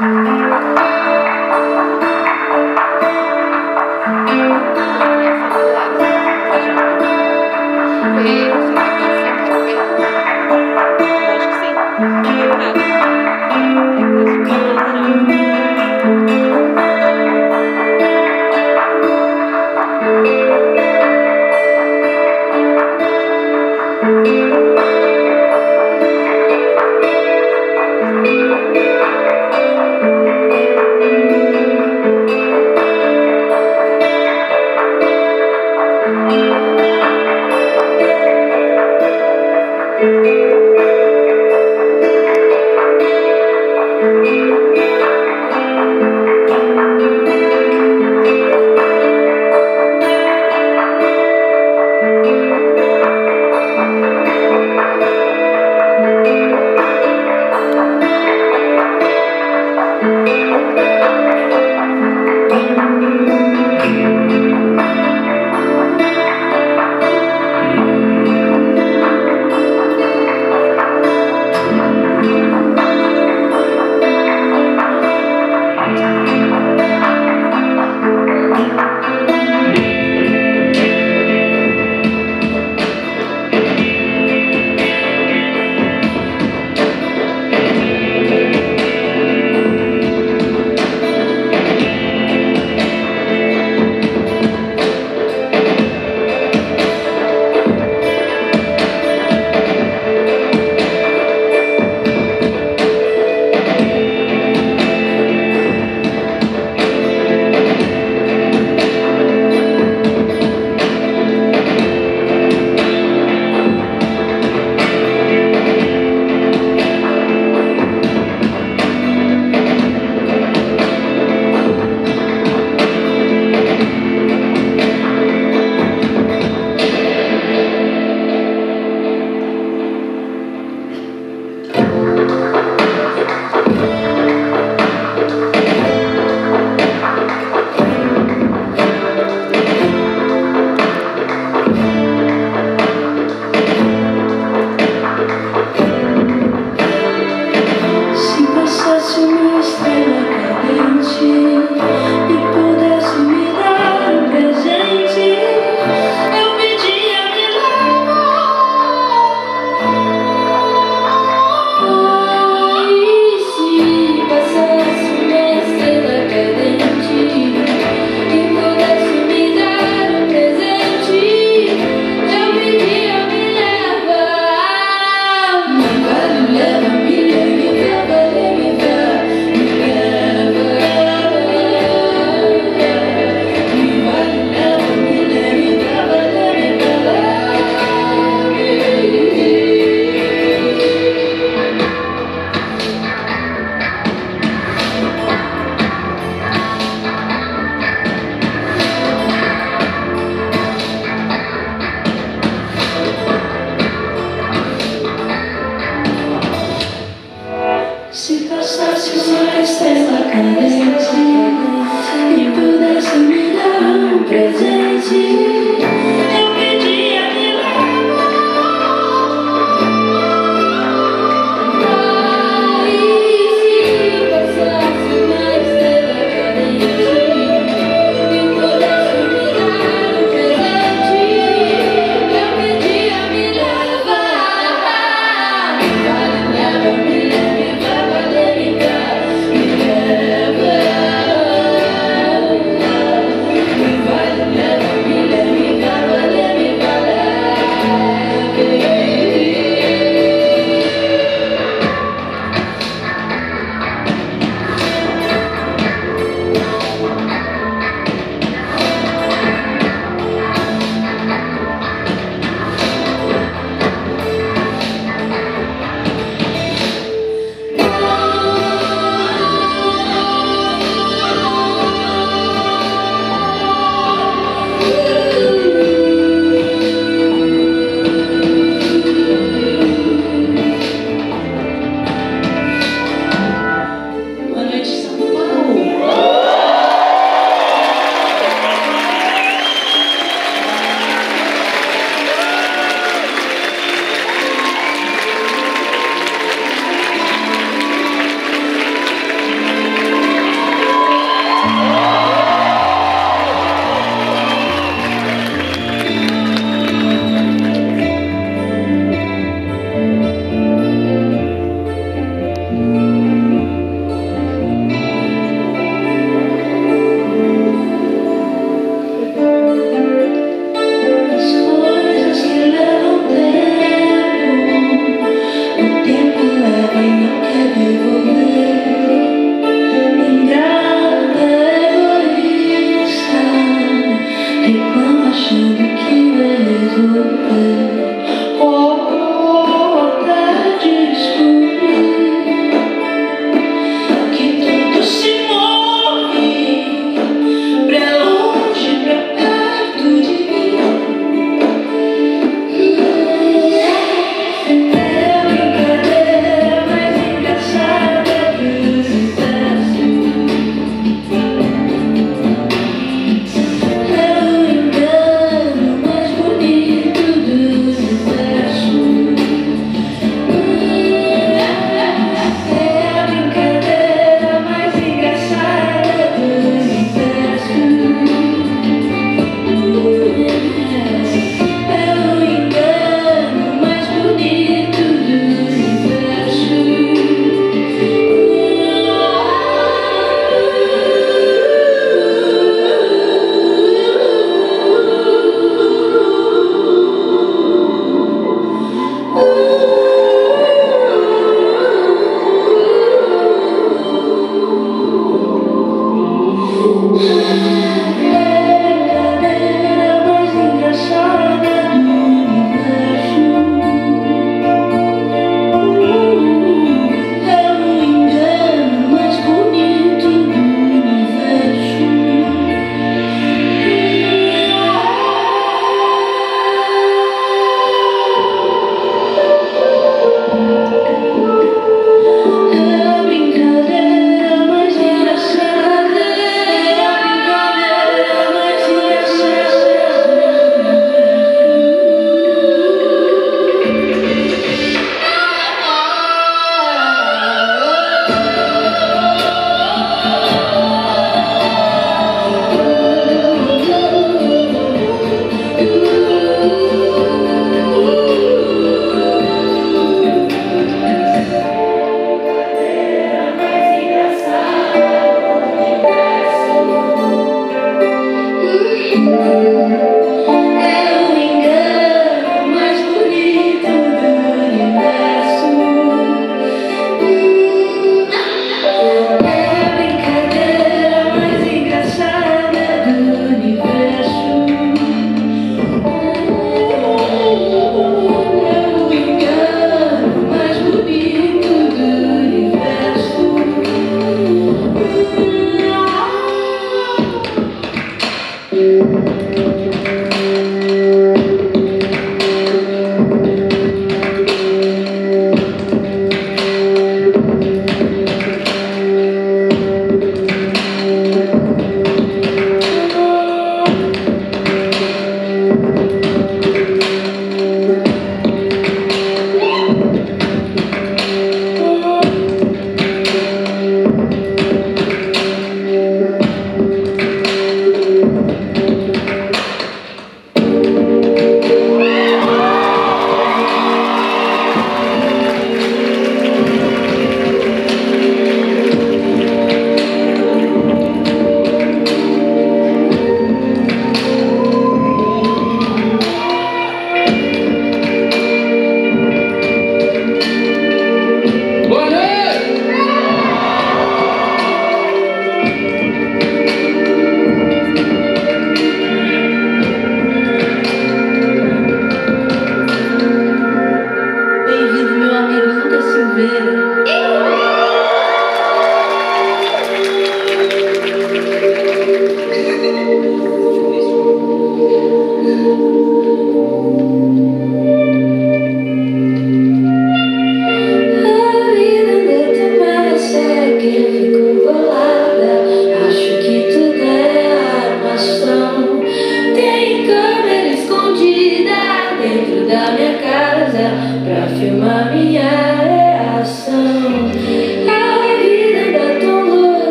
Yeah.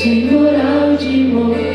sem moral de morrer.